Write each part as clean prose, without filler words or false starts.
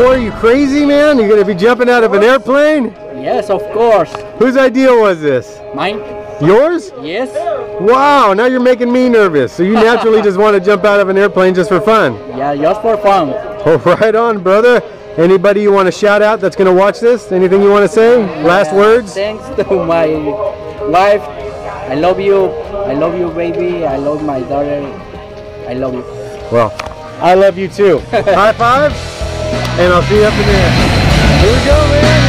war? You crazy, man? You're gonna be jumping out of an airplane? Yes, of course. Whose idea was this? Mine. Yours? Yes. Wow, now you're making me nervous. So you naturally just want to jump out of an airplane just for fun? Yeah, just for fun. Oh, right on, brother. Anybody you want to shout out that's going to watch this? Anything you want to say? Last words? Thanks to my wife. I love you. I love you, baby. I love my daughter. I love you. Well, I love you too. High five, and I'll see you up in there. Here we go, man.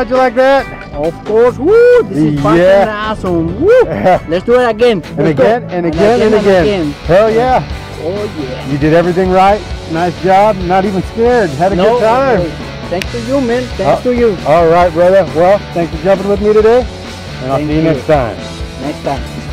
How'd you like that? Of course. Woo! This is fucking awesome. Woo! Let's do it again. And again, and again, and again. Hell yeah. Oh yeah. You did everything right. Nice job. Not even scared. Had a good time. Thanks to you, man. Thanks to you. All right, brother. Well, thanks for jumping with me today. And I'll see you next time. Next time.